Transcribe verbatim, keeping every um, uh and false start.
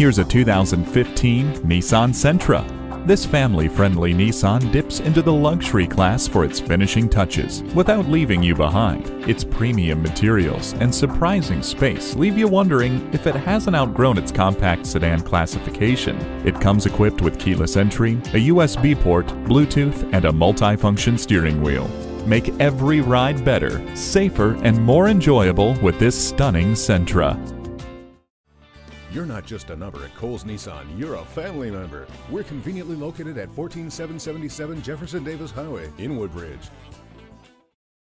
Here's a two thousand fifteen Nissan Sentra. This family-friendly Nissan dips into the luxury class for its finishing touches without leaving you behind. Its premium materials and surprising space leave you wondering if it hasn't outgrown its compact sedan classification. It comes equipped with keyless entry, a U S B port, Bluetooth, and a multifunction steering wheel. Make every ride better, safer, and more enjoyable with this stunning Sentra. You're not just a number at Cowles Nissan, you're a family member. We're conveniently located at one four seven seven seven Jefferson Davis Highway in Woodbridge.